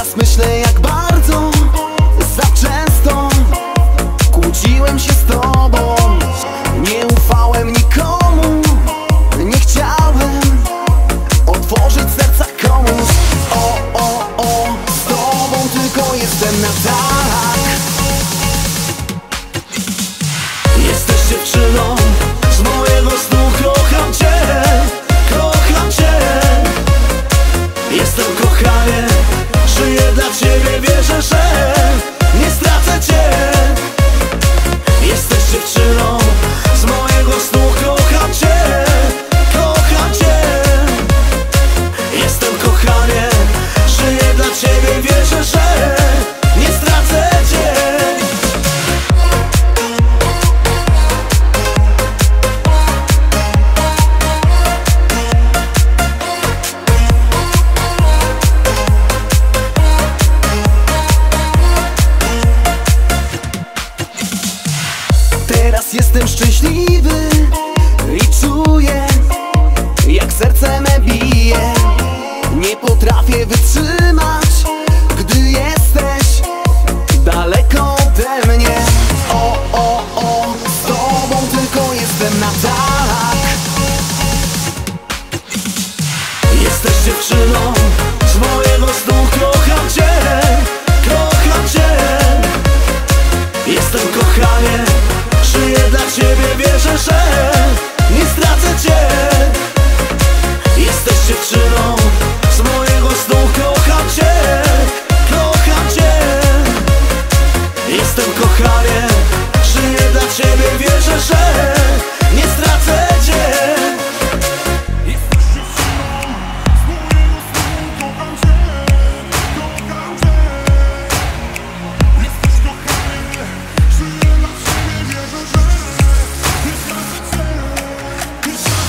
Teraz myślę, jak bardzo za często kłóciłem się z tobą. Nie ufałem nikomu, nie chciałem otworzyć serca komuś. O, z tobą tylko jestem na tak. Jesteś dziewczyną z mojego snu, kocham cię, kocham cię. Jestem kochany, żyję dla ciebie, wierzę, że nie stracę cię. Jesteś dziewczyną z mojego snu, kocham cię, kocham cię. Jestem kochany, żyję dla ciebie, wierzę, że nie stracę cię. Teraz jestem szczęśliwy i czuję, jak serce me bije. Nie potrafię wytrzymać, gdy jesteś daleko ode mnie. O, z tobą tylko jestem na tak. Jesteś dziewczyną z mojego snu, kocham cię, kocham cię. Jestem kochany, żyję dla ciebie, wierzę, że nie stracę cię. Jesteś dziewczyną z mojego snu, kocham cię, kocham cię. Jestem kochany, żyję dla ciebie, wierzę, że nie stracę cię. Jesteś dziewczyną z mojego snu, kocham cię, kocham cię. Jesteś kochany, żyję dla ciebie. Jesteś dziewczyną z mojego snu, kocham cię, kocham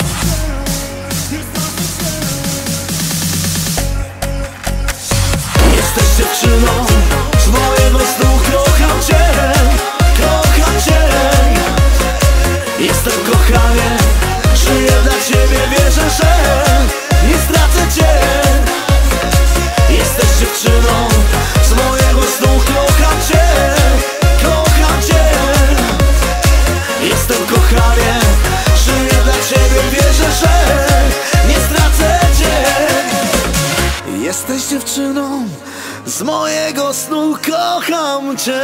cię. Jestem kochany, żyję dla ciebie, wierzę, że nie stracę cię. Jesteś dziewczyną z mojego snu, kocham cię, kocham cię. Jestem kochany, żyję dla ciebie, wierzę, że nie stracę cię. Jesteś dziewczyną z mojego snu, kocham cię.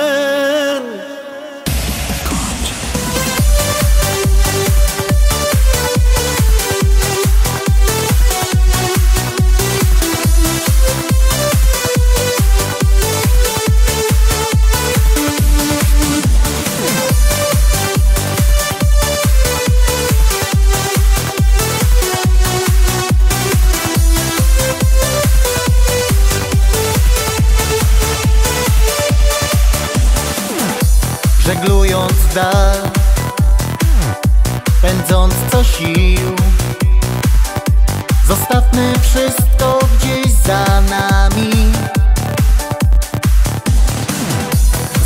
Żeglując dal, pędząc co sił, zostawmy wszystko gdzieś za nami.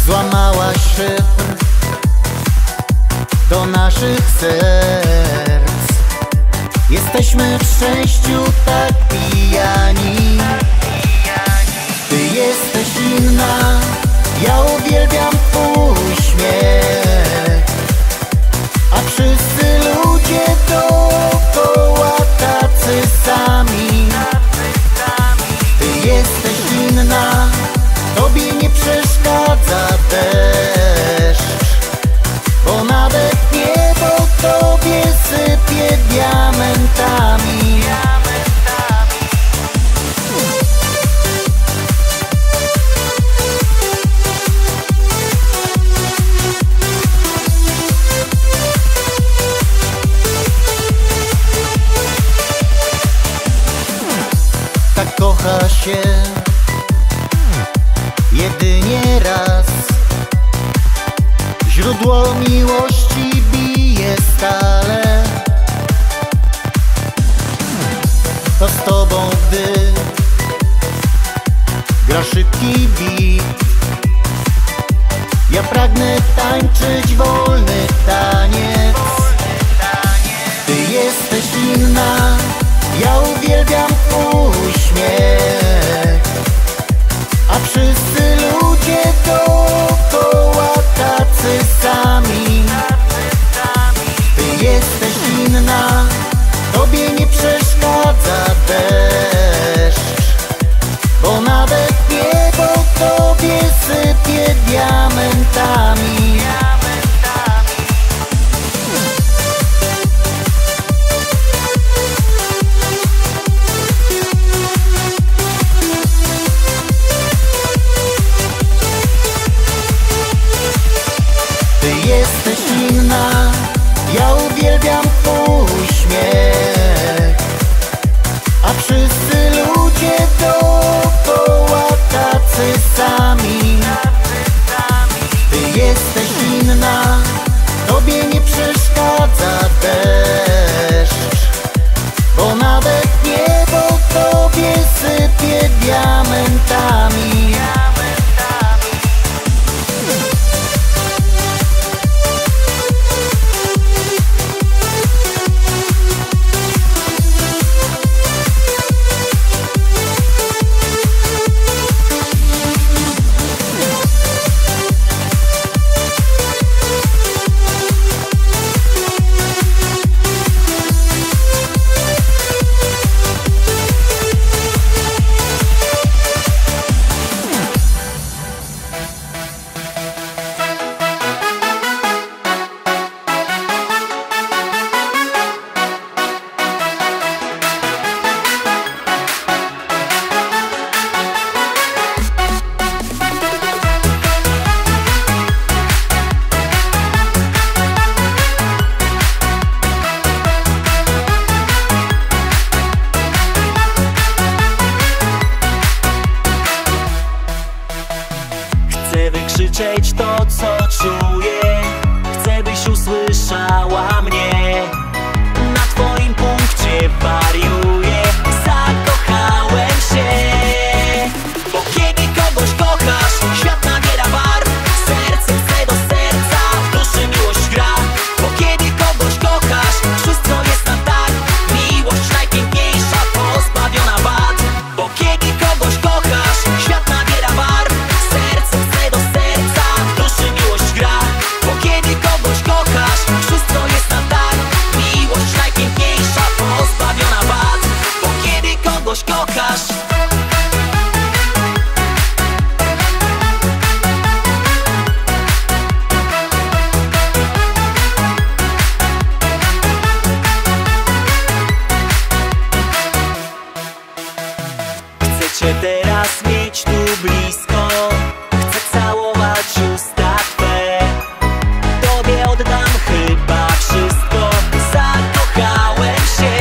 Złamałaś szyfr do naszych serc. Jesteśmy w szczęściu tak pijani. Ty jesteś inna, ja uwielbiam twój śmiech, a wszyscy ludzie dookoła tacy sami. Ty jesteś inna, tobie nie przeszkadza deszcz, bo nawet niebo tobie sypie diamentami. Kocha się jedynie raz, źródło miłości bije stale. To z tobą, gdy gra szybki beat, ja pragnę tańczyć wolny taniec. Ty jesteś inna, ja uwielbiam twój śmiech, bo nawet niebo tobie sypie diamentami. Ty jesteś inna, ja uwielbiam twój uśmiech, a wszyscy ludzie dookoła tacy sami. Ty jesteś inna, tobie nie przeszkadza deszcz, bo nawet niebo tobie sypie diamentami. Krzyczeć to, co czuję, chcę, byś usłyszała mnie. Na twoim punkcie wariuję, zakochałem się. Bo kiedy kogoś kochasz, świat nabiera barw, serce chce do serca, w duszy miłość gra. Bo kiedy kogoś kochasz, wszystko jest na tak, miłość najpiękniejsza, pozbawiona wad. Bo kiedy kogoś kochasz, świat nabiera barw, serce chce do serca, teraz mieć tu blisko, chcę całować usta twe. Tobie oddam chyba wszystko, zakochałem się.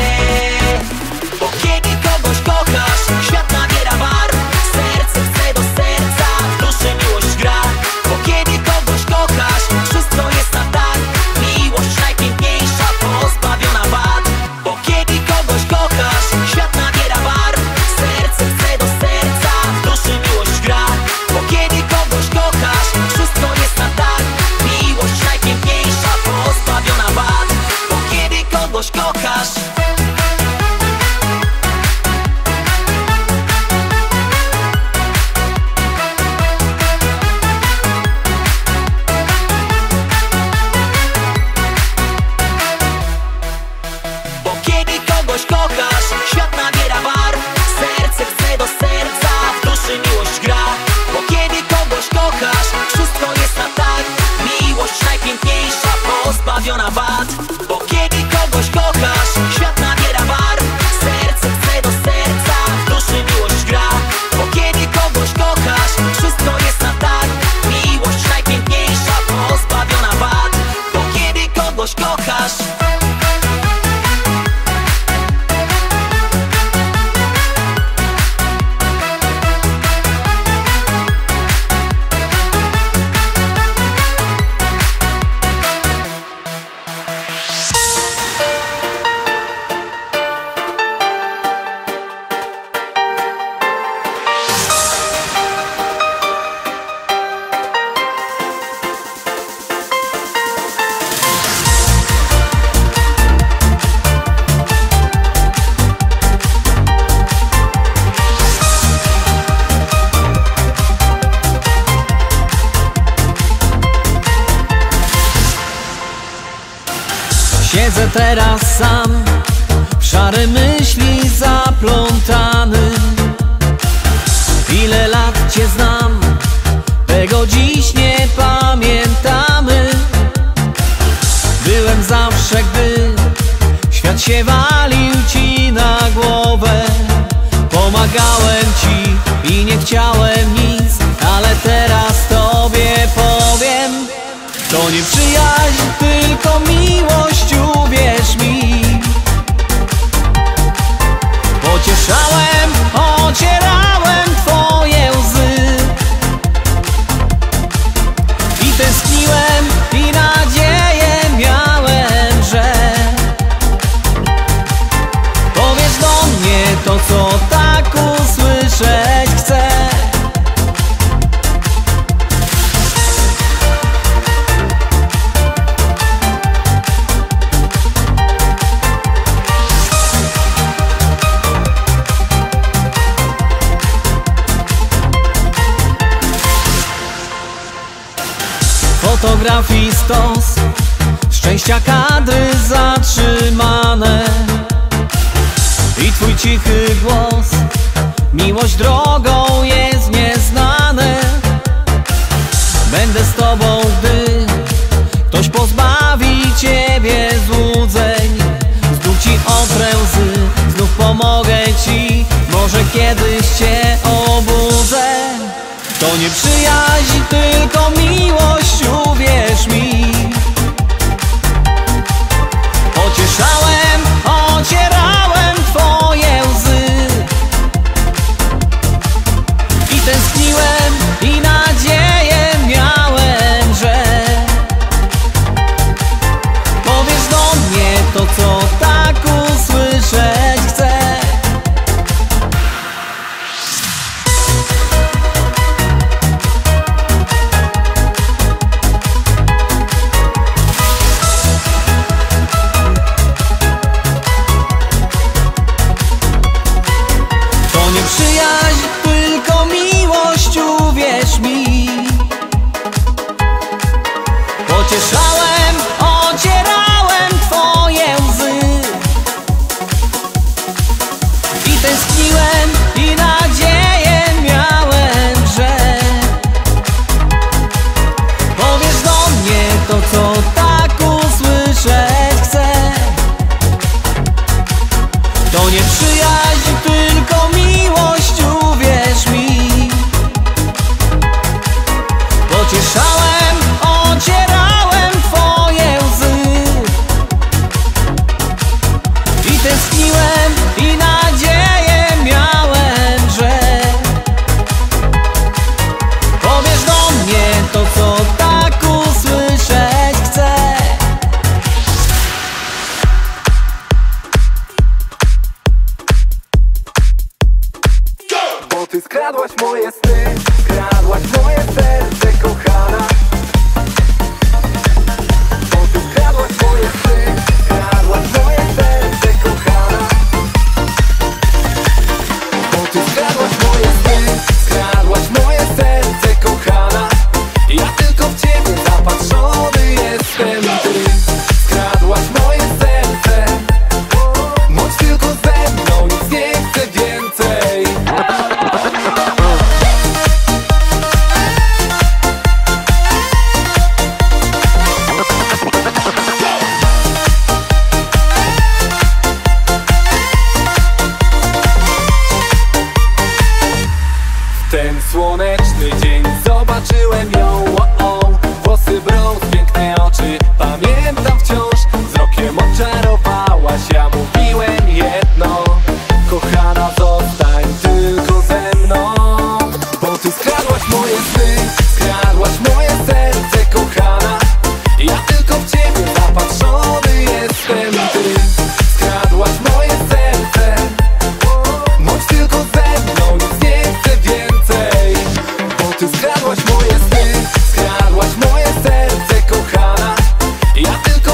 Bo kiedy kogoś kochasz, świat nabiera barw, serce chce do serca, w duszy miłość gra. Bo kiedy kogoś kochasz, wszystko jest na tak, miłość najpiękniejsza, pozbawiona wad. Bo kiedy kogoś kochasz, świat nabiera barw, serce chce do serca, pozbawiona wad. Bo kiedy kogoś kochasz, świat nabiera barw, serce chce do serca, w duszy miłość gra. Bo kiedy kogoś kochasz, wszystko jest na tak, miłość najpiękniejsza, pozbawiona wad. Bo kiedy kogoś kochasz. Siedzę teraz sam, w szare myśli zaplątany. Ile lat cię znam, tego dziś nie pamiętamy. Byłem zawsze, gdy świat się walił ci na głowę. Pomagałem ci i nie chciałem nic, ale teraz tobie powiem. To nie przyjaźń, tylko miłość, uwierz mi. Pocieszałem, ocierałem twoje łzy i tęskniłem, i nadzieję miałem, że powiesz do mnie to, co tak usłyszeć chcę. Fotografii stos, szczęścia kadry zatrzymane i twój cichy głos, miłość drogą jest nieznane. Będę z tobą, gdy ktoś pozbawi ciebie złudzeń. Znów ci otrę łzy, znów pomogę ci, może kiedyś cię obudzę. To nie przyjaźń, tylko miłość, uwierz mi. Pocieszałem, ocierałem twoje łzy i tęskniłem, i nadzieję miałem, że powiesz do mnie to, co tak usłyszeć chcę. Pocieszałem, ocierałem twoje łzy i tęskniłem, i nadzieję miałem, że powiesz do mnie to, co tak usłyszeć chcę. To nie przyjaźń, tylko miłość, uwierz mi. Pocieszałem, ocierałem twoje łzy i tęskniłem, i nadzieję miałem, że powiesz do mnie to, co tak usłyszeć chcę. Bo ty skradłaś moje sny, skradłaś moje serce, kochana. Skradłaś moje serce, kochana. Ja tylko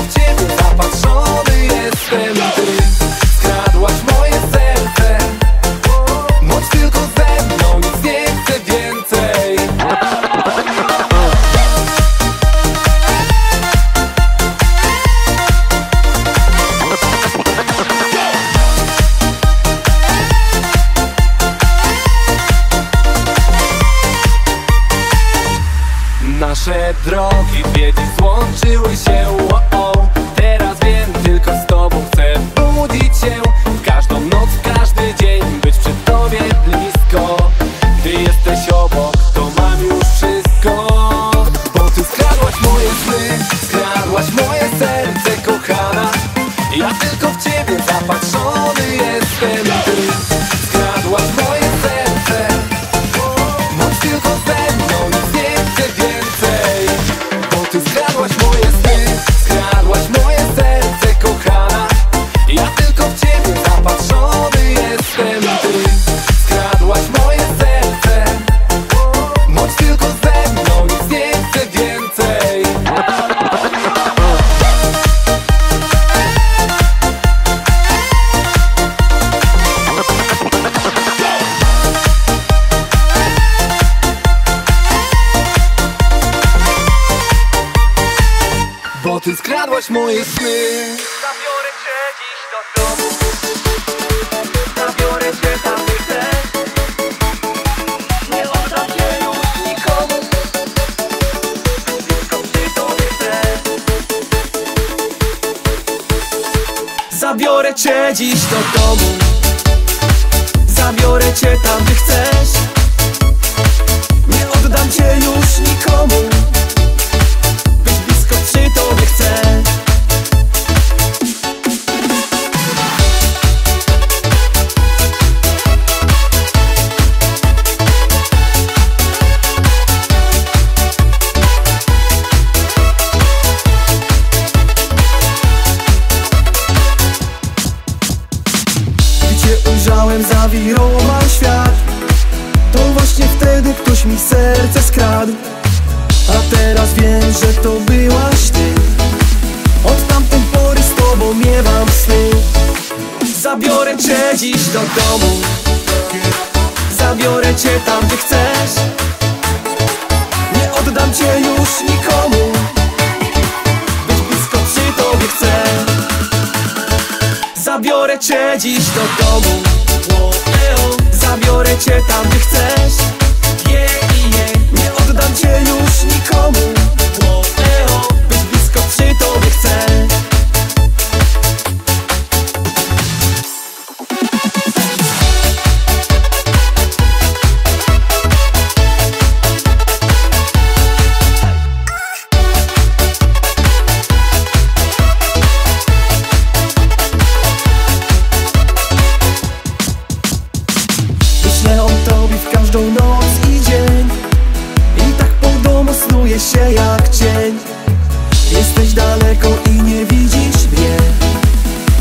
w ciebie zapatrzony jestem. nasze drogi w wiedzy złączyły się, o-o. Teraz wiem, tylko z tobą chcę budzić się w każdą noc, w każdy dzień, być przy tobie blisko. Gdy jesteś obok, to mam już wszystko. Bo ty skradłaś moje sny, skradłaś moje serce, kochana. Ja tylko w ciebie zapatrzony jestem. Ty skradłaś moje serce, bądź tylko ze mną, nic nie chcę więcej. Bo ty skradłaś moje sny, skradłaś moje serce, kochana. Ja tylko w ciebie zapatrzony jestem. Ty skradłaś moje serce, bądź tylko ze mną, nic nie chcę więcej. Bo ty skradłaś moje sny. Zabiorę cię dziś do domu, zabiorę cię tam, gdzie chcesz. Nie oddam cię już nikomu, tylko przy tobie chcę. Zabiorę cię dziś do domu, zabiorę cię tam, gdzie chcesz. Nie oddam cię już nikomu, przy tobie chcę. Gdy cię ujrzałem, zawirował świat. To właśnie wtedy ktoś mi serce skradł. A teraz wiem, że to byłaś ty. Od tamtej pory z tobą miewam sny. Zabiorę cię dziś do domu, zabiorę cię tam, gdzie chcesz. Nie oddam cię już nikomu, być blisko przy tobie chcę. Zabiorę cię dziś do domu, zabiorę cię tam, gdzie chcesz. Nie oddam cię już nikomu, być blisko przy tobie chcę. Myślę o tobie w każdą noc i dzień. Snuję się jak cień. Jesteś daleko i nie widzisz mnie.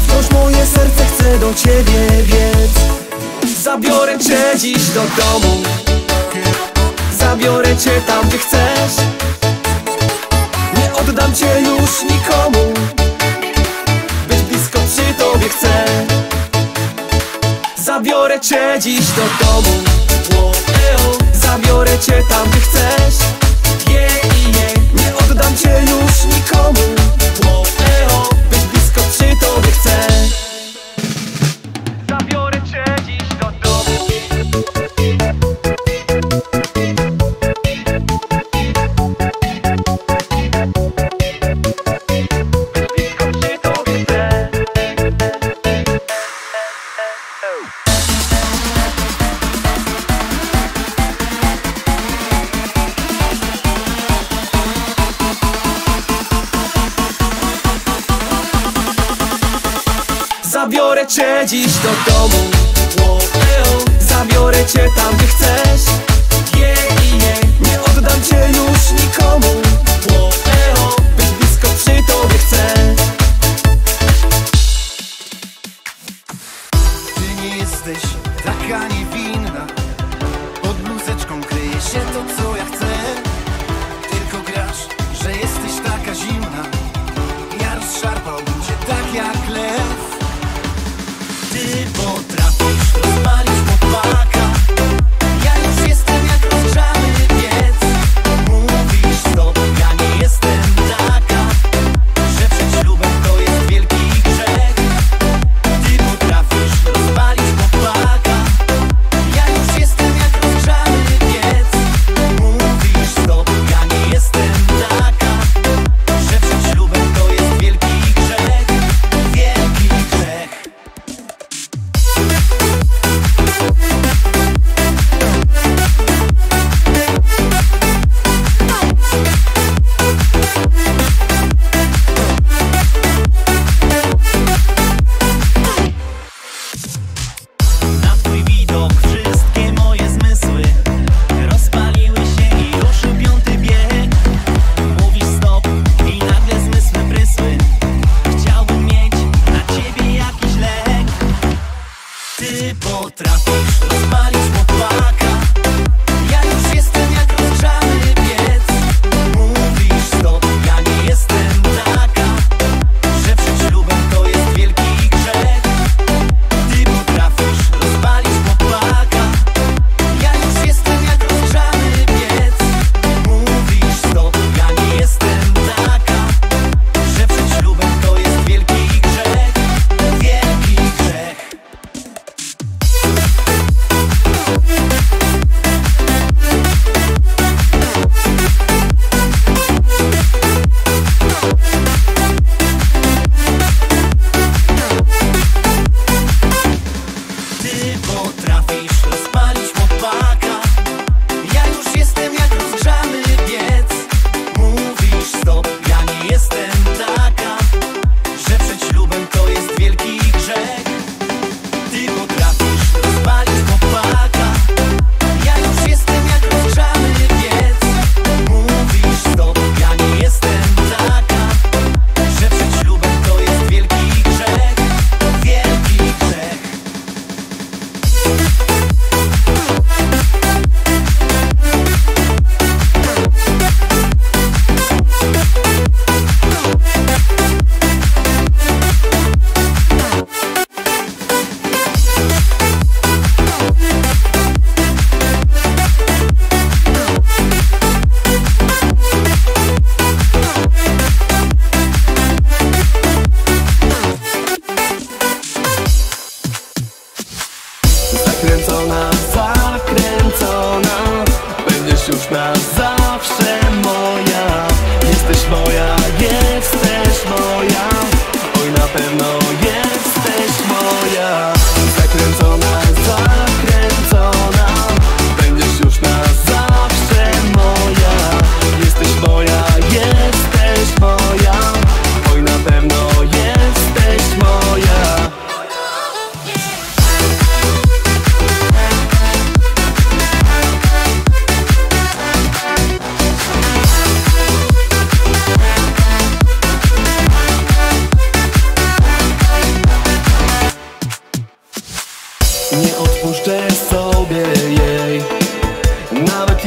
Wciąż moje serce chce do ciebie biec. Zabiorę cię dziś do domu, zabiorę cię tam, gdzie chcesz. Nie oddam cię już nikomu, być blisko przy tobie chcę. Zabiorę cię dziś do domu, zabiorę cię tam, gdzie chcesz. Nie oddam cię już nikomu, być blisko przy tobie chcę. Zabiorę cię dziś do domu, być blisko przy tobie chcę. Zabiorę cię dziś do domu, zabiorę cię tam, gdzie chcesz. Nie oddam cię już nikomu, być blisko przy tobie chcę. Ty nie jesteś taka niewinna, pod bluzeczką kryje się to, co ja chcę. Tylko grasz, że jesteś taka zimna. Ja rozszarpałbym cię tak jak lew. Ty potrafisz rozpalić chłopaka. Ja już jestem jak rozgrzany piec. Mówisz stop, ja nie jestem taka, że przed ślubem to jest wielki grzech. Ty potrafisz rozpalić chłopaka. Ja już jestem jak rozgrzany piec. Mówisz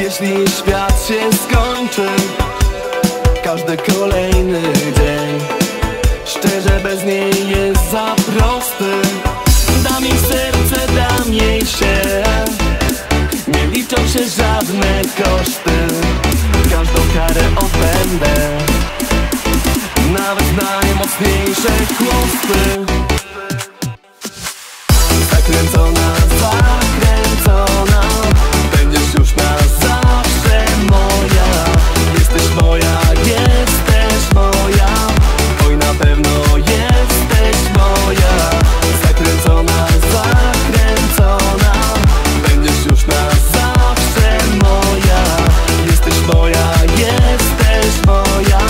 jeśli świat się skończy, każdy kolejny dzień, szczerze bez niej jest za prosty. Dam jej serce, dam jej się, nie liczą się żadne koszty. Każdą karę opędę, nawet najmocniejsze chłosty. Zakręcona, zakręcona, będziesz już na zawsze moja. Jesteś moja, jesteś moja, oj na pewno jesteś moja. Zakręcona, zakręcona, będziesz już na zawsze moja. Jesteś moja, jesteś moja,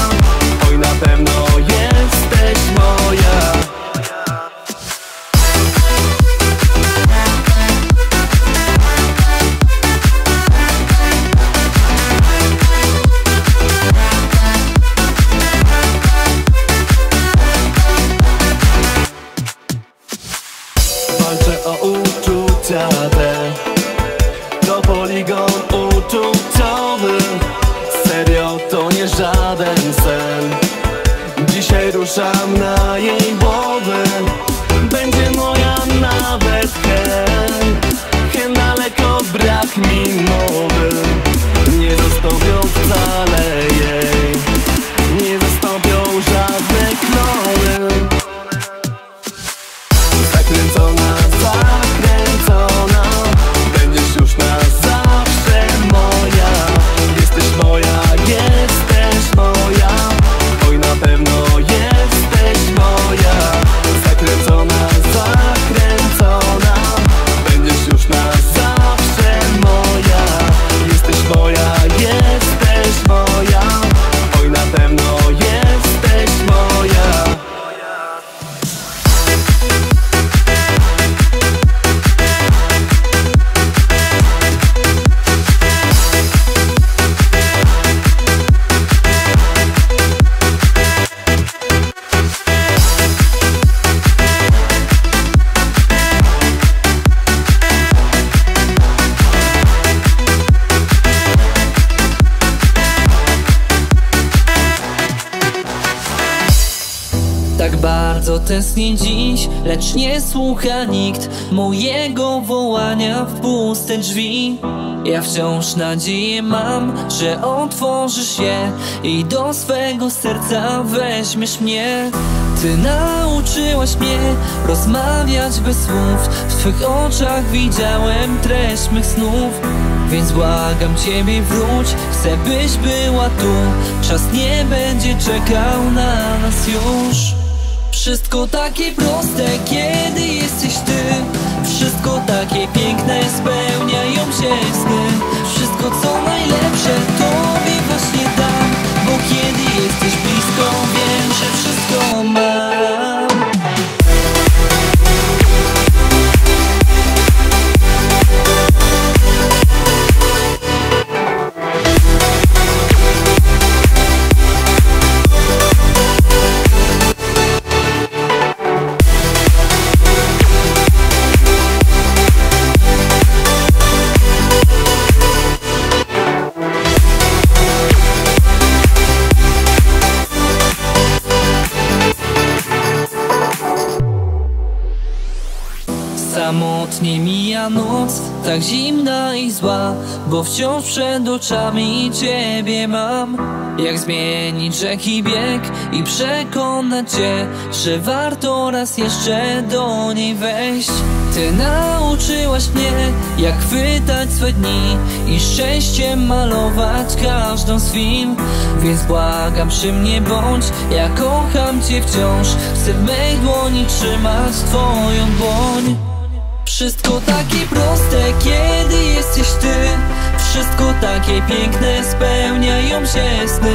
oj na pewno jesteś moja. Walczę o uczucia te, to poligon uczuciowy. Serio to nie żaden sen, dzisiaj ruszam na jej głowy. Będzie moja nawet hen, hen daleko, brak mi mowy. Nie zostawią wcale jej, nie zostawią żadne kloły. Zakręcona, zakręcona, będziesz już na zawsze moja. Jesteś moja, jesteś moja, oj na pewno jesteś moja. Zakręcona, zakręcona, będziesz już na zawsze moja. Jesteś moja, jesteś moja, oj na pewno jesteś moja. Bardzo tęsknię dziś, lecz nie słucha nikt mojego wołania w puste drzwi. Ja wciąż nadzieję mam, że otworzysz je i do swego serca weźmiesz mnie. Ty nauczyłaś mnie rozmawiać bez słów, w twych oczach widziałem treść mych snów. Więc błagam Ciebie, wróć, chcę byś była tu, czas nie będzie czekał na nas już. Wszystko takie proste, kiedy jesteś Ty. Wszystko takie piękne, spełniają się sny. Wszystko co najlepsze Tobie właśnie dam, bo kiedy jesteś blisko, wiem, że wszystko mam. Samotnie mija noc, tak zimna i zła, bo wciąż przed oczami Ciebie mam. Jak zmienić rzeki bieg i przekonać Cię, że warto raz jeszcze do niej wejść. Ty nauczyłaś mnie, jak chwytać swe dni i szczęściem malować każdą z chwil. Więc błagam, przy mnie bądź, ja kocham Cię wciąż, chcę w mej dłoni trzymać Twoją dłoń. Wszystko takie proste, kiedy jesteś Ty. Wszystko takie piękne, spełniają się sny.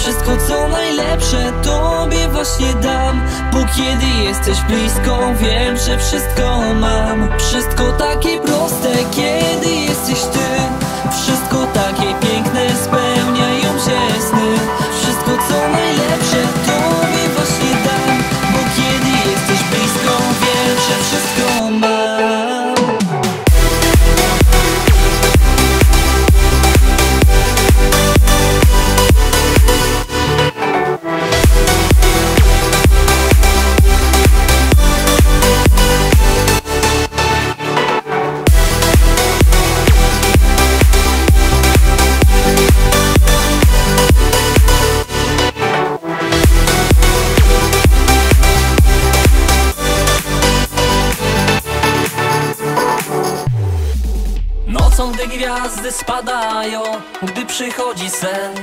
Wszystko co najlepsze Tobie właśnie dam, bo kiedy jesteś blisko, wiem, że wszystko mam. Wszystko takie proste, kiedy jesteś Ty. Wszystko takie piękne, spełniają się sny. Wszystko co najlepsze Tobie właśnie dam, bo kiedy jesteś blisko, wiem, że wszystko mam. gwiazdy spadają, gdy przychodzi sen.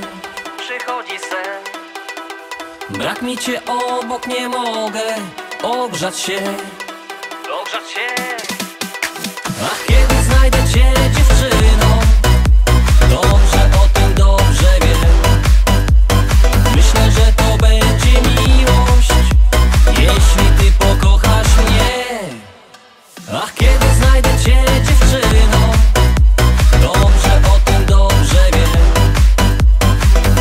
Brak mi cię obok, nie mogę ogrzać się. Ach, kiedy znajdę cię, dziewczyno, dobrze o tym dobrze wiem. Myślę, że to będzie miłość, jeśli ty pokochasz mnie. Ach, kiedy znajdę cię, dziewczyno, dobrze o tym dobrze wiem.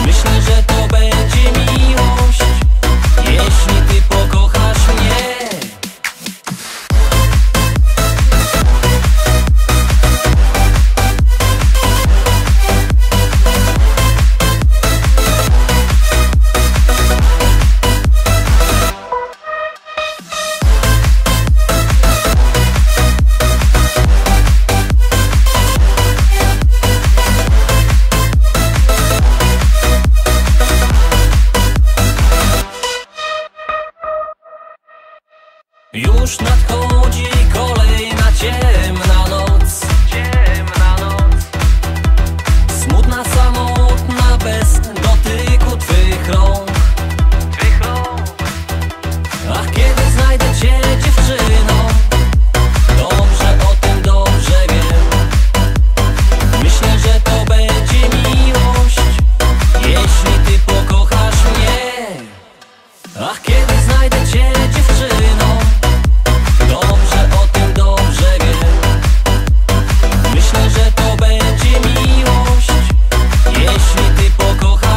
Myślę, że to będzie miłość, jeśli ty pokochasz mnie. Już nadchodzi kolejna ciemna noc, smutna, samotna, bez dotyku twych rąk. Ach, kiedy znajdę cię, dziewczyno, dobrze o tym dobrze wiem. Myślę, że to będzie miłość, jeśli ty pokochasz mnie. Ach, kiedy znajdę cię, dziewczyno, dobrze o tym dobrze wiem. Myślę, że to będzie miłość, jeśli ty pokochasz mnie.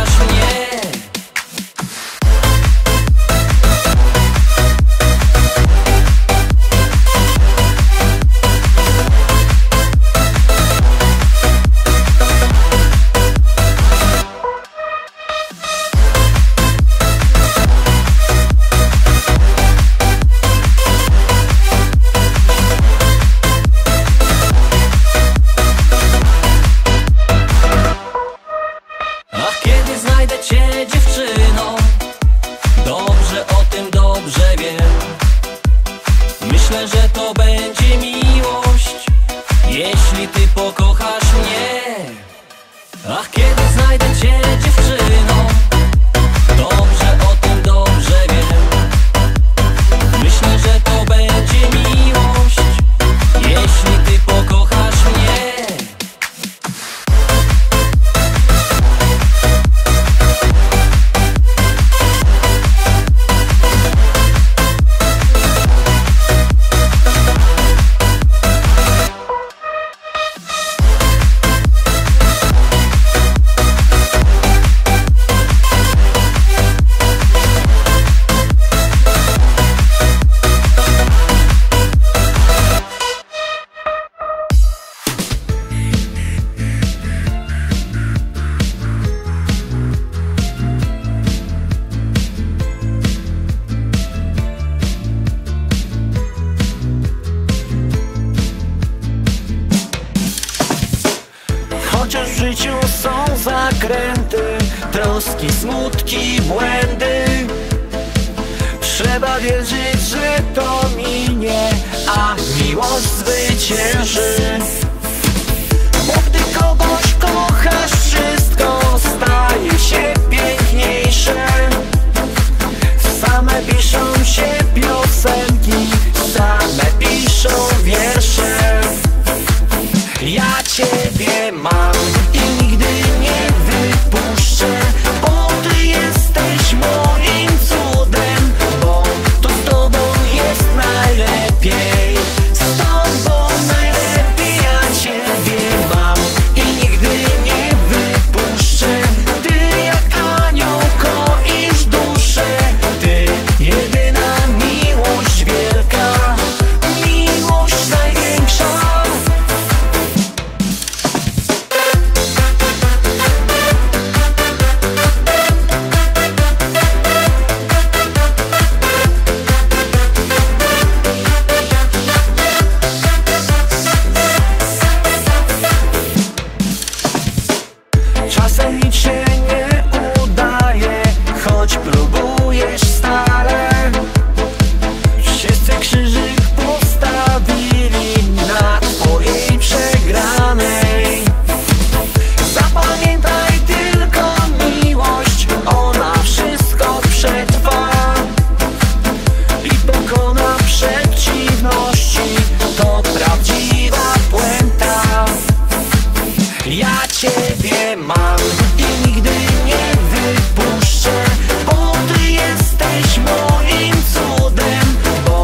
Myślę, że to będzie miłość, jeśli ty pokochasz mnie. Ach, kiedy znajdę cię, dziewczyno, dobrze o tym dobrze wiem. Myślę, że to będzie miłość, jeśli ty pokochasz mnie. Troski, smutki, błędy, trzeba wierzyć, że to minie, a miłość zwycięży. Bo gdy kogoś kochasz, wszystko staje się piękniejsze. Same piszą się piosenki, same piszą wiersze. Ja ciebie mam i nigdy nie wypuszczę, bo ty jesteś moim cudem, bo to z tobą jest najlepiej. Z tobą najlepiej, ja ciebie mam i nigdy nie wypuszczę. Ty jak anioł koisz duszę, ty jedyna miłość wielka, miłość największa. ciebie mam i nigdy nie wypuszczę, bo ty jesteś moim cudem, bo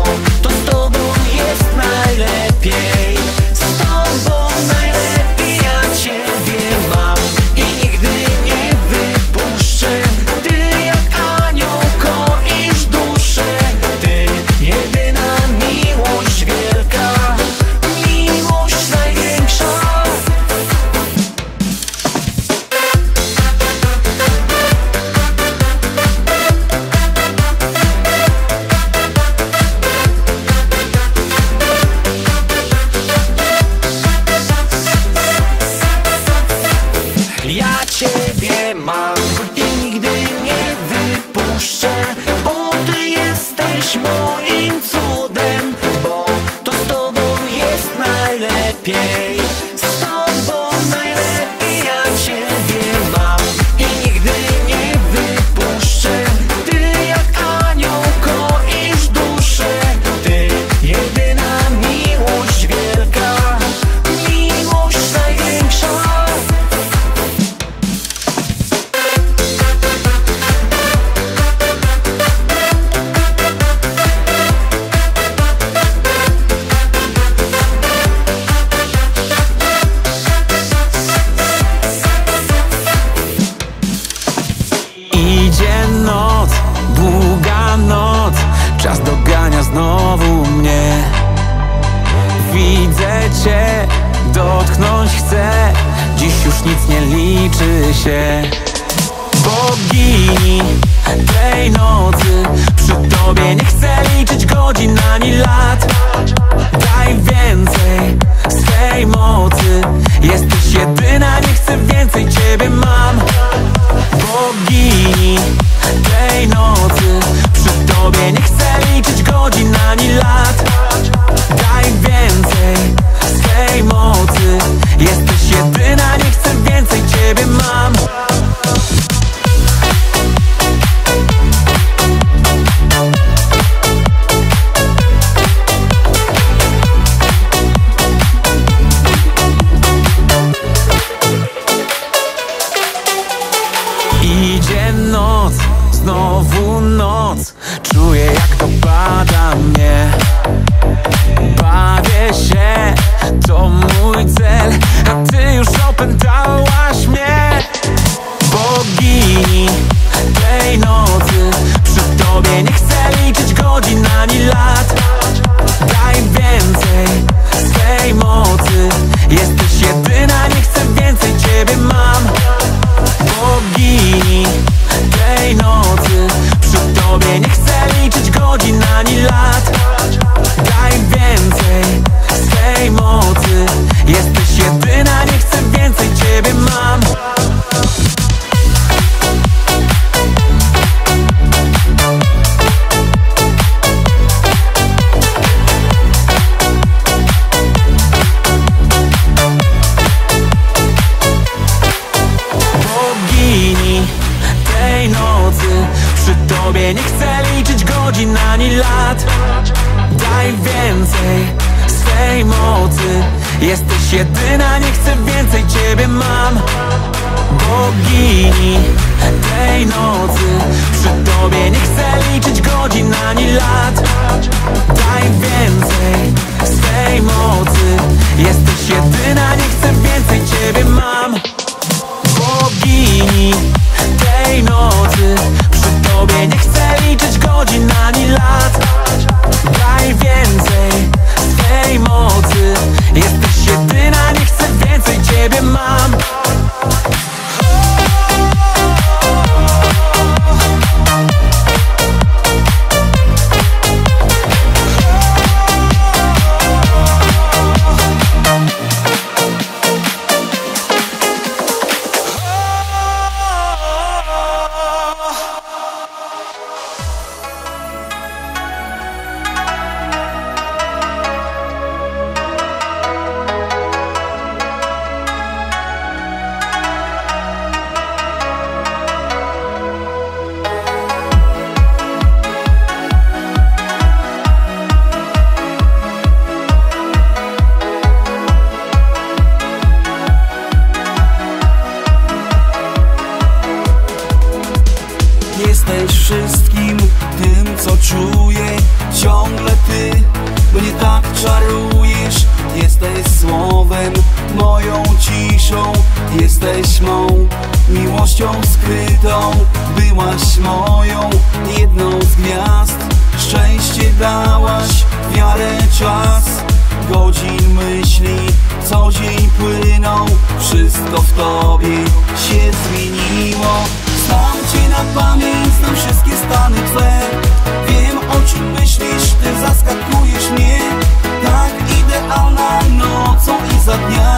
to z tobą jest najlepiej. Z tobą najlepiej, ja ciebie mam i nigdy nie wypuszczę. Ty jak anioł koisz duszę, ty jedyna miłość wielka, miłość największa. Ja ciebie mam i nigdy nie wypuszczę, bo ty jesteś moim cudem, bo to z tobą jest najlepiej. Z tobą najlepiej, ja ciebie mam i nigdy nie wypuszczę. Ty jak anioł koisz duszę, ty jedyna miłość wielka, miłość największa. Długa noc, czas dogania znowu mnie. Widzę cię, dotknąć chcę, dziś już nic nie liczy się. Bogini tej nocy, przy tobie nie chcę liczyć godzin ani lat. Daj więcej swej mocy, jesteś jedyna, nie chcę więcej, ciebie mam. Bogini tej nocy, przy tobie nie chcę liczyć godzin ani lat. Daj więcej swej mocy, jesteś jedyna, nie chcę więcej, ciebie mam. Idzie noc, znowu noc, czuję jak to pada mnie. Bawię się, to mój cel, a ty już opętałaś mnie. Bogini tej nocy, przy tobie nie chcę liczyć godzin ani lat. Daj więcej swej mocy, jesteś jedyna, nie chcę więcej, ciebie mam. Bogini tej nocy, przy tobie nie chcę liczyć godzin ani lat. Daj więcej swej mocy, jesteś jedyna, nie chcę więcej, ciebie mam. Przy tobie nie chcę liczyć godzin ani lat. Daj więcej swej mocy, jesteś jedyna, nie chcę więcej, ciebie mam. Bogini tej nocy, przy tobie nie chcę liczyć godzin ani lat. Daj więcej swej mocy, jesteś jedyna, nie chcę więcej, ciebie mam. Bogini tej nocy, przy tobie nie chcę liczyć godzin ani lat. Daj więcej swej mocy, jesteś jedyna, nie chcę więcej, ciebie mam. jesteś wszystkim tym, co czuję. Ciągle ty mnie tak czarujesz. Jesteś słowem, moją ciszą. Jesteś mą miłością skrytą. Byłaś moją jedną z gwiazd. Szczęście dałaś, wiarę, czas. Godzin myśli co dzień płyną. Wszystko w tobie się zmieniło. Znam cię na pamięć, znam wszystkie stany twe. Wiem, o czym myślisz, ty zaskakujesz mnie. Tak idealna nocą i za dnia.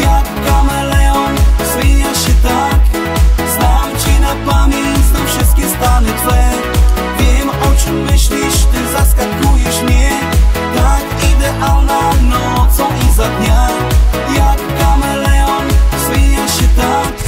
Jak kameleon zmienia się tak. Znam cię na pamięć, znam wszystkie stany twe. Wiem, o czym myślisz, ty zaskakujesz mnie. Tak idealna nocą i za dnia. Jak kameleon zmienia się tak.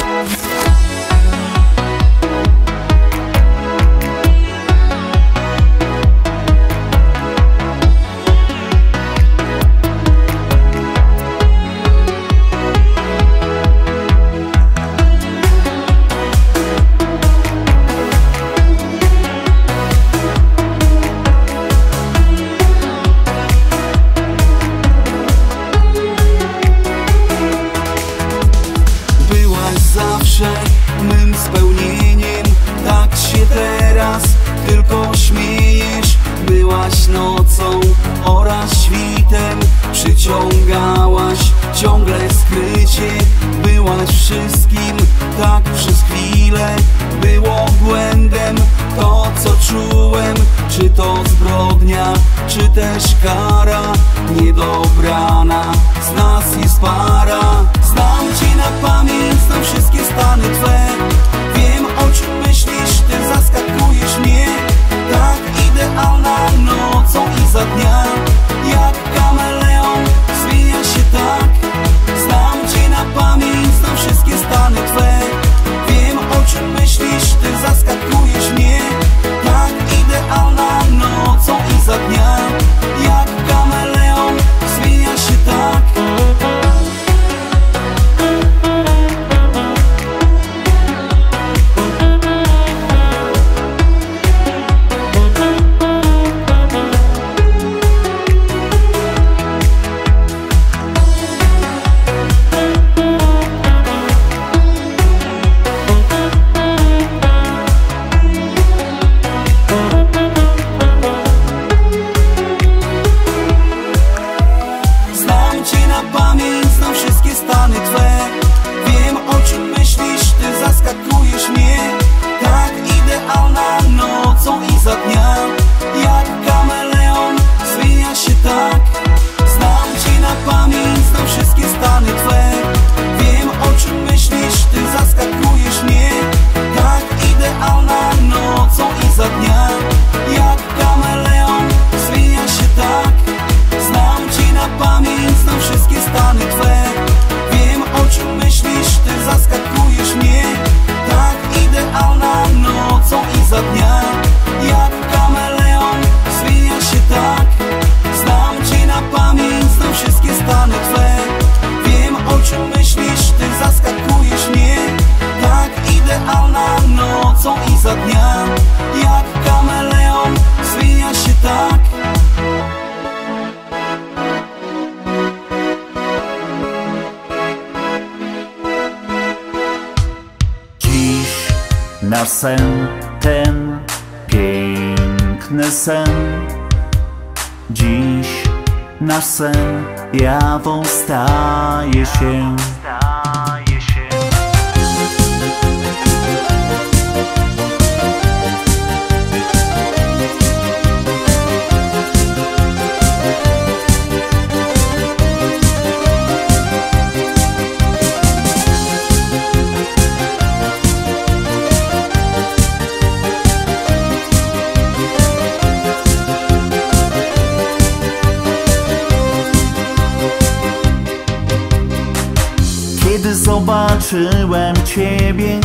Zobaczyłem ciebie,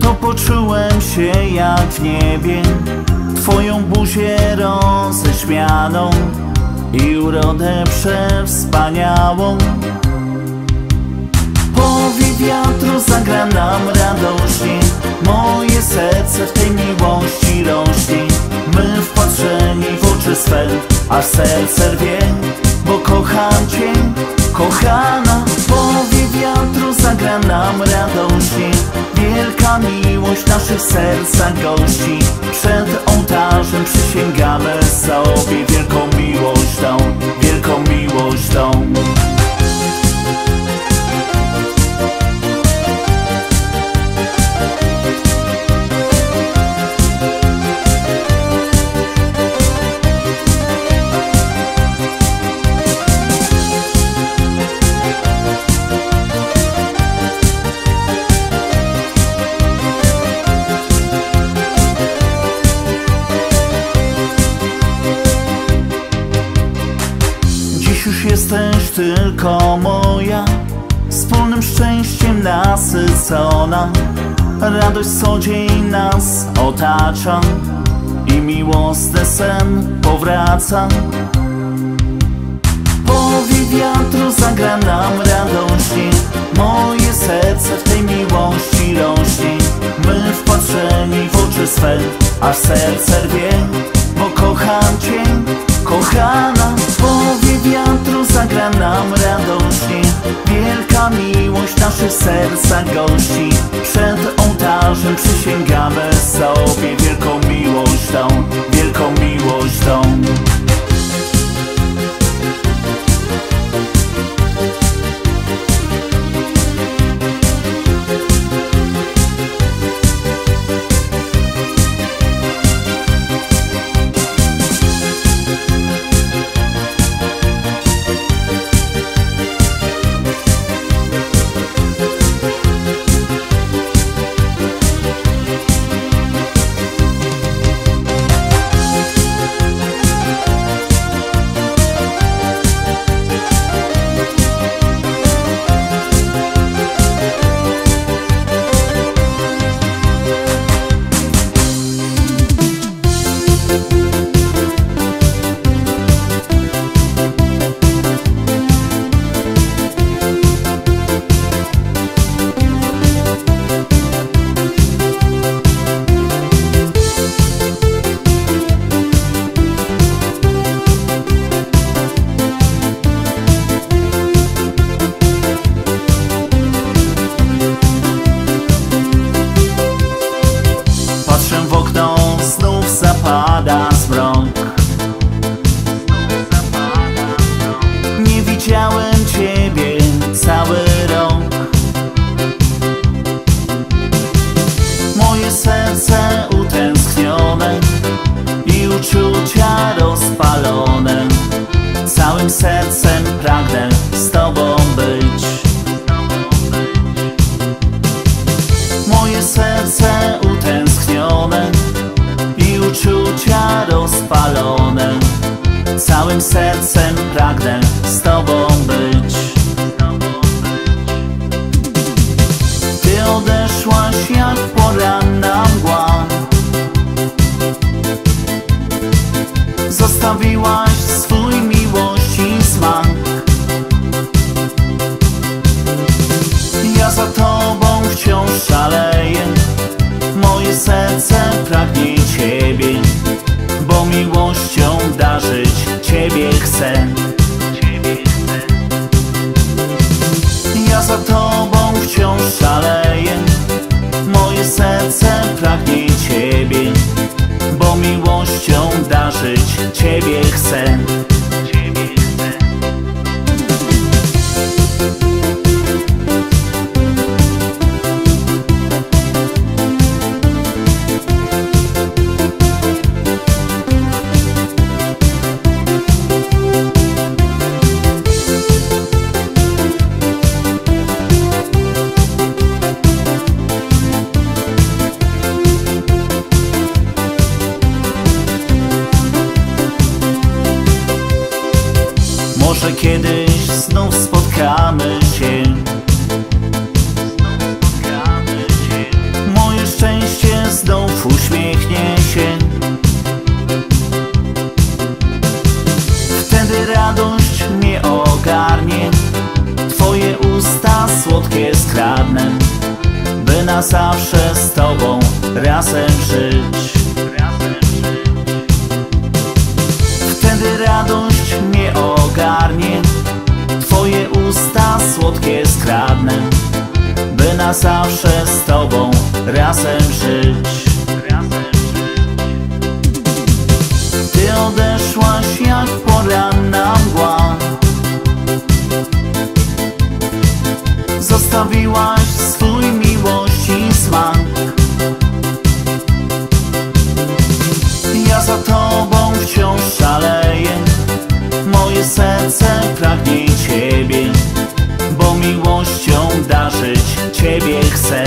to poczułem się jak w niebie. Twoją buzię roześmianą i urodę przewspaniałą. Powiedz wiatru zagra nam radośnie. Moje serce w tej miłości rośnie. My wpatrzeni w oczy swe, aż serce rwie, bo kocham Cię, kochana. Powiew wiatru zagra nam radośnie. Wielka miłość naszych serca gości. Przed ołtarzem przysięgamy sobie wielką miłość tą, wielką miłość tą. Jesteś tylko moja, wspólnym szczęściem nasycona. Radość co dzień nas otacza i miłosny sen powraca. Powiew wiatru zagra nam radośnie. Moje serce w tej miłości rośnie. My wpatrzeni w oczy swe, aż serce rwie, bo kocham Cię, kochana. Powiew wiatru zagra nam radośnie. Wielka miłość naszych serca gości. Przed ołtarzem przysięgamy sobie wielką miłość tą, wielką miłość tą. Radość mnie ogarnie, Twoje usta słodkie skradnę. na zawsze z Tobą razem żyć. Wtedy radość mnie ogarnie, Twoje usta słodkie skradnę, by na zawsze z Tobą razem żyć. Ty odeszłaś jak poranna mgła, zostawiłaś swój miłości smak. Ja za Tobą wciąż szaleję, moje serce pragnie Ciebie, bo miłością darzyć Ciebie chcę.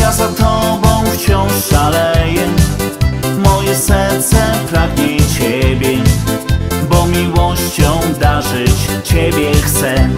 Ja za Tobą wciąż szaleję, moje serce pragnie Ciebie, bo miłością darzyć Ciebie chcę.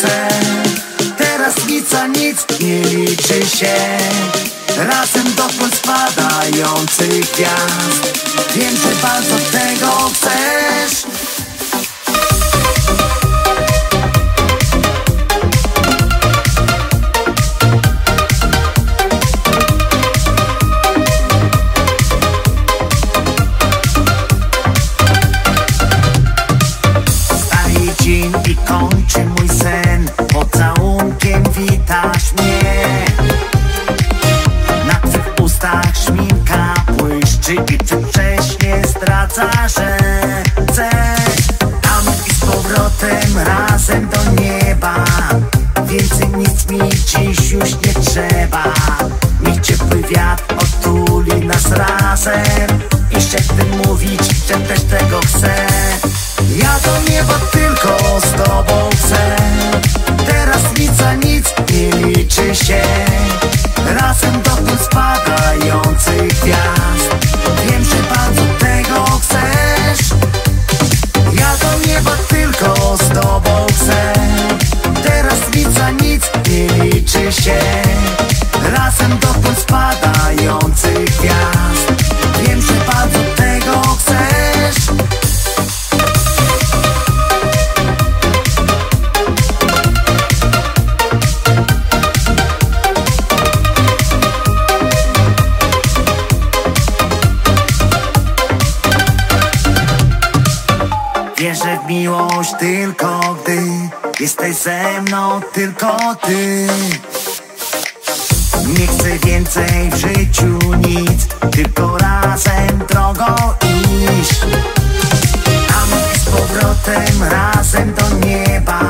serce. Teraz nic a nic nie liczy się. Razem dopływ spadających gwiazd. Wiem, że bardzo tego chcesz. I kończy mój sen, pocałunkiem witasz mnie. Na twych ustach szminka błyszczy i przedwcześnie zdradza, że chcesz. Tam i z powrotem razem do nieba. Więcej nic mi dziś już nie trzeba. Niech ciepły wiatr otuli nas razem. I się tym mówić, że też tego chcę. Ja do nieba tylko z tobą chcę. Teraz nic a nic nie liczy się. Razem do tych spadających gwiazd. Wiem, że bardzo tego chcesz. Ja do nieba tylko z tobą chcę. Teraz nic a nic nie liczy się. Razem do tych spadających gwiazd. Wiem, że bardzo tego chcesz. Wierzę w miłość tylko gdy jesteś ze mną, tylko ty. Nie chcę więcej w życiu nic, tylko razem drogą iść. Tam i z powrotem razem do nieba.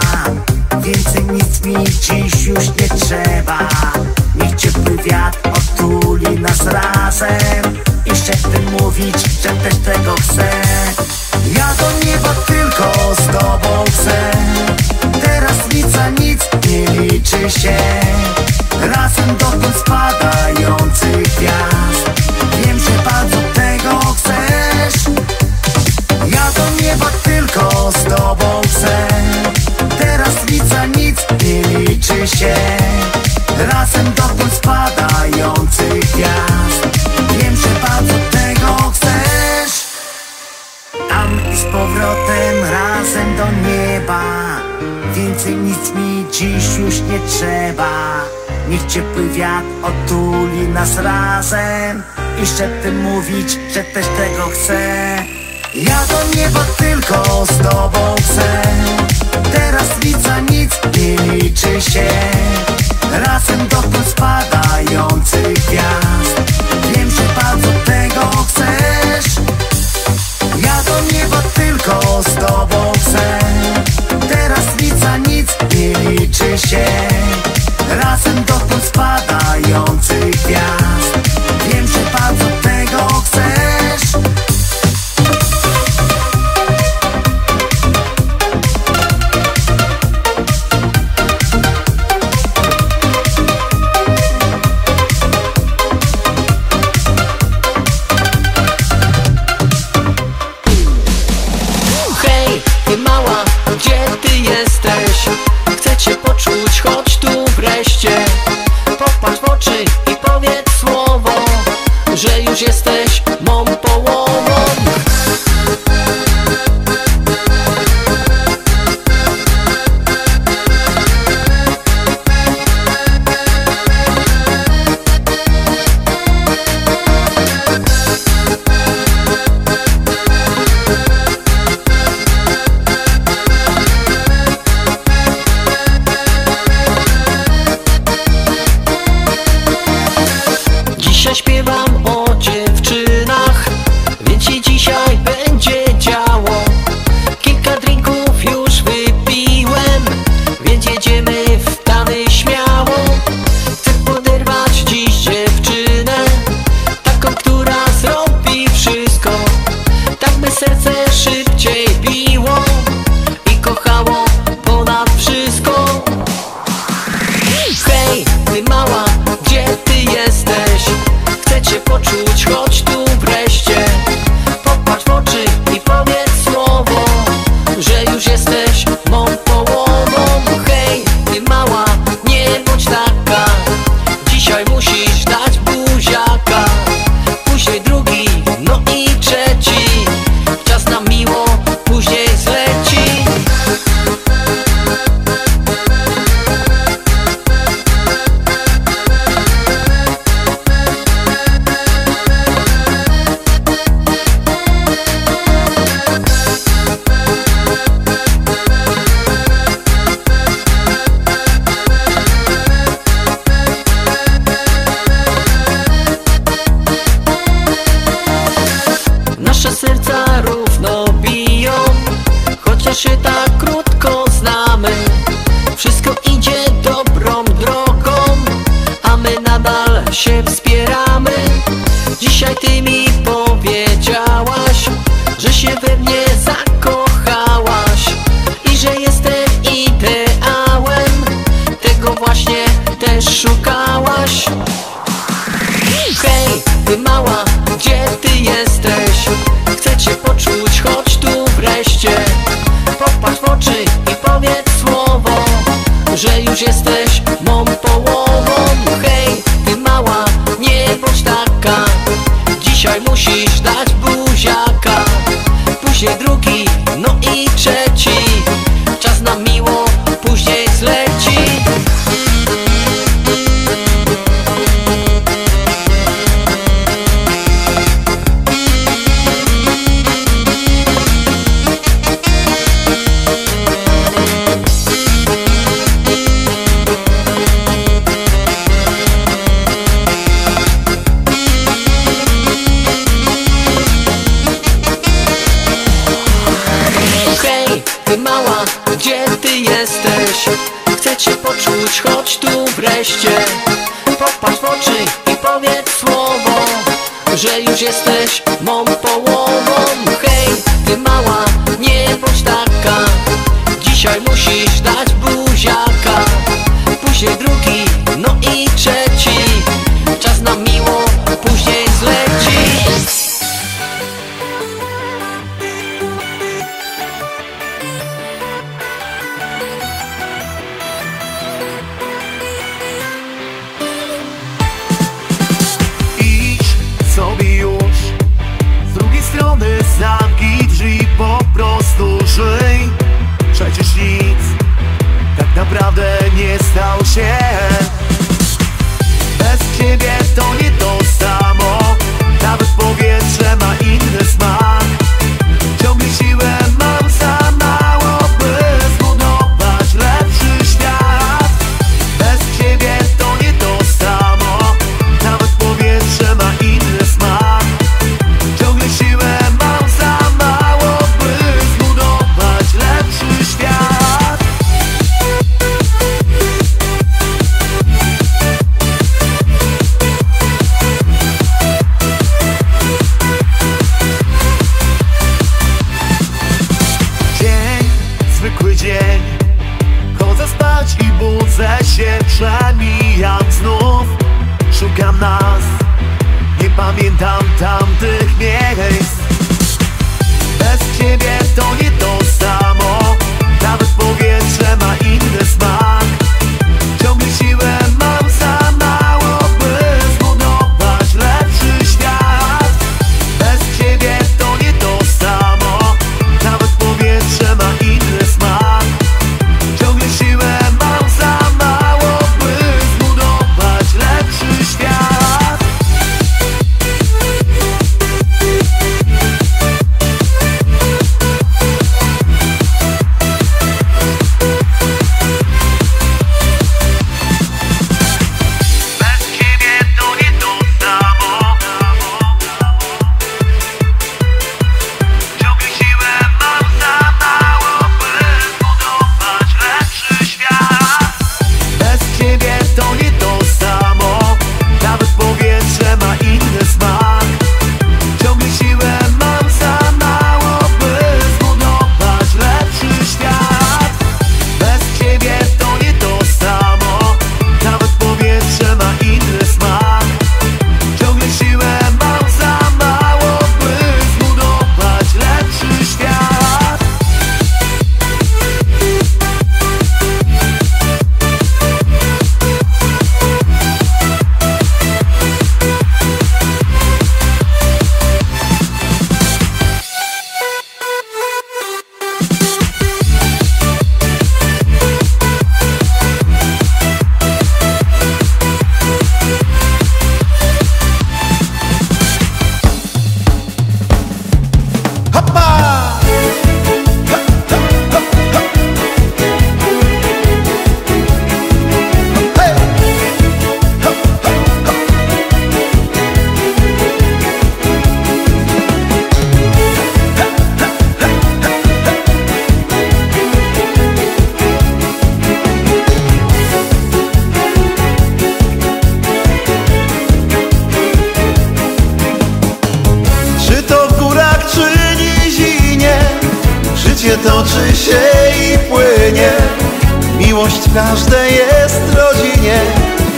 Więcej nic mi dziś już nie trzeba. Niech ciepły wiatr otuli nas razem. I chcę tym mówić, że też tego chcę. Ja do nieba tylko z tobą chcę. Teraz nic a nic nie liczy się. Razem dotąd spadających gwiazd. Wiem, że bardzo tego chcesz. Ja do nieba tylko z tobą chcę. Teraz nic a nic nie liczy się. Razem dotąd spadających gwiazd. Wiem, że bardzo tego chcesz. Tam i z powrotem razem do nieba. Więcej nic mi dziś już nie trzeba. Niech ciepły wiatr otuli nas razem. I szeptem mówić, że też tego chcę. Ja do nieba tylko z tobą chcę. Teraz nic a nic nie liczy się. Razem dotąd spadających gwiazd. Wiem, że bardzo tego chcesz. Ja do nieba tylko z tobą chcę. Teraz nic a nic nie liczy się. Razem dotąd spadających gwiazd. Wiem, że bardzo tego chcesz. Chcę cię poczuć, chodź tu wreszcie. Popatrz w oczy i powiedz. się wspieramy. Dzisiaj ty mi powiedziałaś, że się we mnie zakochałaś i że jestem ideałem. Tego właśnie też szukałaś. Hej, ty mała, gdzie ty jesteś? Chcę cię poczuć, chodź tu wreszcie. Popatrz w oczy i powiedz słowo, że już jesteś mą połową. Hej, ty mała, nie bądź taka, dzisiaj musisz dać buziaka. Później drugi, no i trzeci, czas nam miło później zleci. Ty mała, gdzie ty jesteś? Chcę cię poczuć, chodź tu wreszcie. Popatrz w oczy i powiedz słowo, że już jesteś mą połową. Hej, ty mała, nie bądź taka, dzisiaj musisz dać buziaka. Później drugi, no i trzeci, czas nam miło później zleci. Zamknij drzwi, po prostu żyj. Przecież nic tak naprawdę nie stało się. Bez ciebie to nie to samo, nawet powietrze ma inny smak. Ciągle siłę mam za mało, by zbudować lepszy świat. Bez ciebie to nie to samo, nawet powietrze ma inny smak. Ciągle siłę przemijam znów, szukam nas, nie pamiętam tamtych miejsc. Bez ciebie to nie to samo, nawet powietrze ma inny smak. Ciągle siłę mam za mało, by zbudować lepszy świat. Bez ciebie to nie to samo, nawet powietrze ma inny smak. Ciągle siłę mam za mało, jest rodzinie,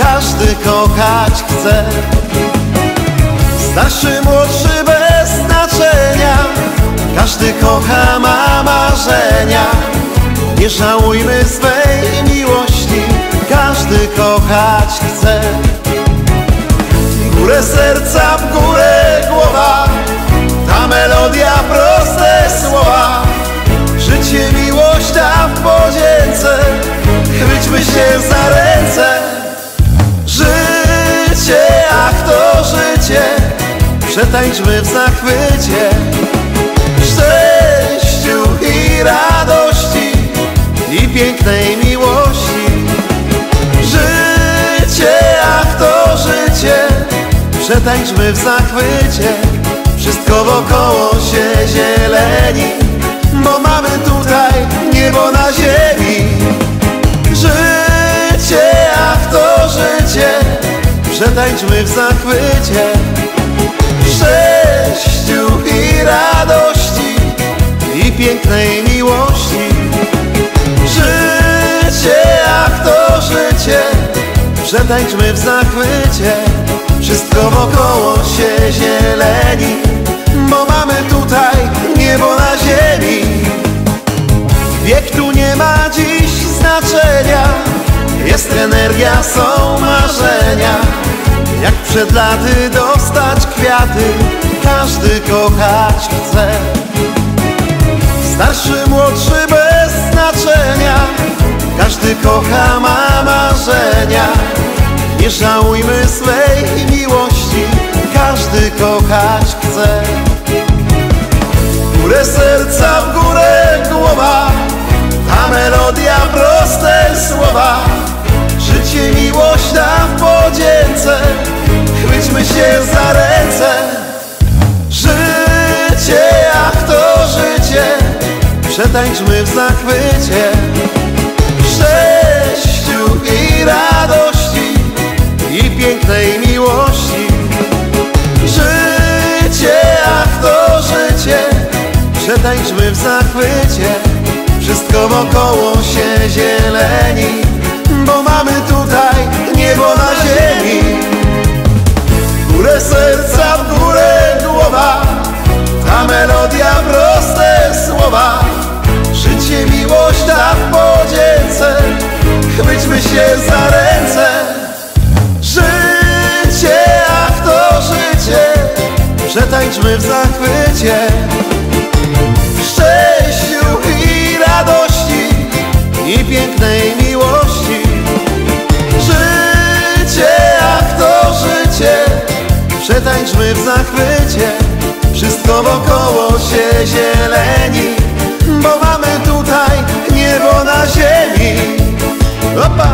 każdy kochać chce. Starszy, młodszy, bez znaczenia, każdy kocha, ma marzenia. Nie żałujmy swej miłości, każdy kochać chce. W górę serca, w górę głowa, ta melodia, proste słowa. Życie, miłość, a w podzięce chwyćmy się za ręce. Życie, ach to życie, przetańczmy w zachwycie. W szczęściu i radości, i pięknej miłości. Życie, ach to życie, przetańczmy w zachwycie. Wszystko wokoło się zieleni, bo mamy tutaj niebo na ziemi. Życie, ach to życie, przetańczmy w zachwycie. W szczęściu i radości, i pięknej miłości. Życie, ach to życie, przetańczmy w zachwycie. Wszystko wokoło się zieleni, bo mamy tutaj niebo na ziemi. Wiek tu nie ma dziś znaczenia, jest energia, są marzenia. Jak przed laty dostać kwiaty, każdy kochać chce. Starszy, młodszy, bez znaczenia, każdy kocha, ma marzenia. Nie żałujmy swej miłości, każdy kochać chce. W górę serca, w górę głowa, ta melodia, proste słowa. Życie, miłość, a w podzięce chwyćmy się za ręce. Życie, ach to życie, przetańczmy w zachwycie. W szczęściu i radości, i pięknej miłości. Życie, ach to życie, przetańczmy w zachwycie. Wszystko wokoło się zieleni, bo mamy tutaj niebo na ziemi. W górę serca, w górę głowa, ta melodia, proste słowa. Życie, miłość, a w podzięce chwyćmy się za ręce. Życie, ach to życie, przetańczmy w zachwycie. W szczęściu i radości, i pięknej miłości. Życie, ach to życie, przetańczmy w zachwycie. Wszystko wokoło się zieleni, bo mamy tutaj niebo na ziemi. Opa!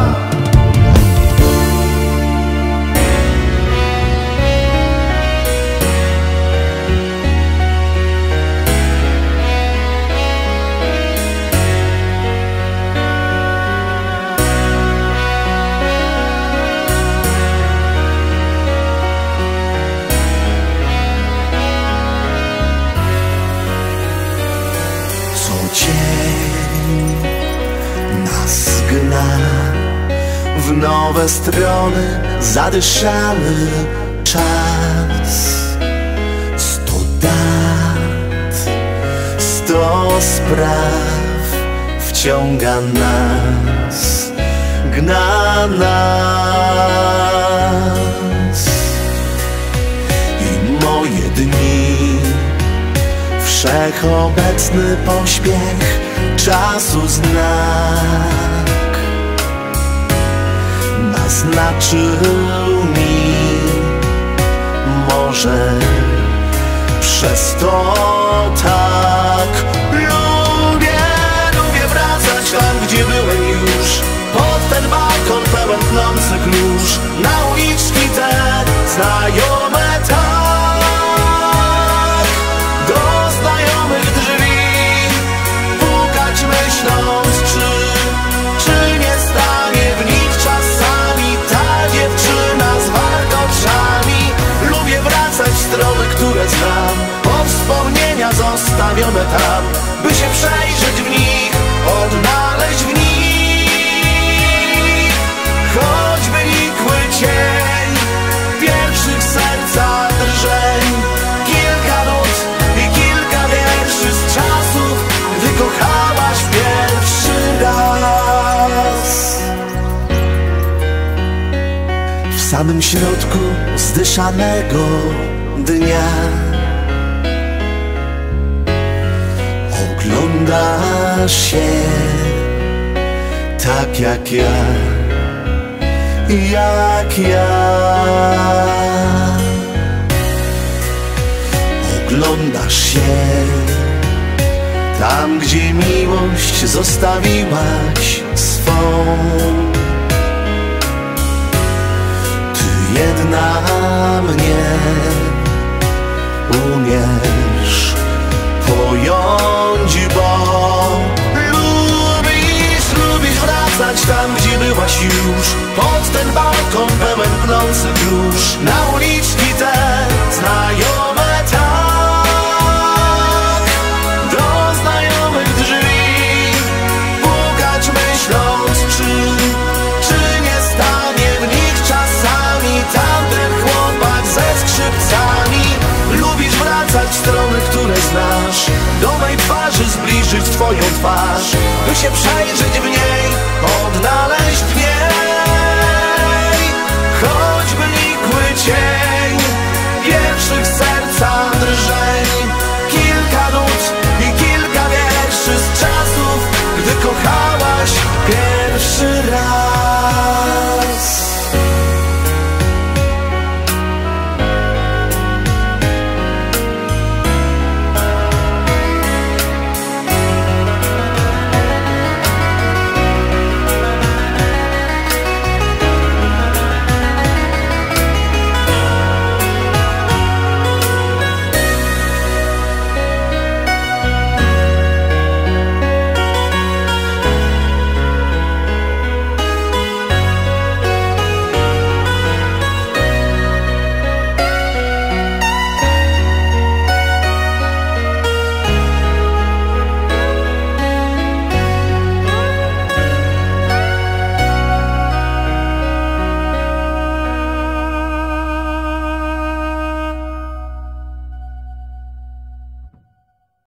W nowe strony zadyszamy czas. 100 lat, 100 spraw wciąga nas, gna nas. I moje dni, wszechobecny pośpiech czasu zna. Znaczył mi może przez to tak. Lubię, lubię wracać tam, gdzie byłem już, pod ten balkon pełen pnących lóż. Na uliczki te znajome tak, do znajomych drzwi pukać myśląc, czy nie stanie w nich czasami ta dziewczyna z warkoczami. Lubię wracać w strony, które znam, bo wspomnienia zostawione tam. w samym środku zdyszanego dnia oglądasz się tak jak ja, Oglądasz się tam, gdzie miłość zostawiłaś swą. Ty jedna mnie umiesz pojąć, bo lubisz wracać tam, gdzie byłaś już, pod ten balkon pełen pnących róż, na uliczki te znajome. Strony, które znasz, do mej twarzy zbliżyć twoją twarz, by się przejrzeć w niej, odnaleźć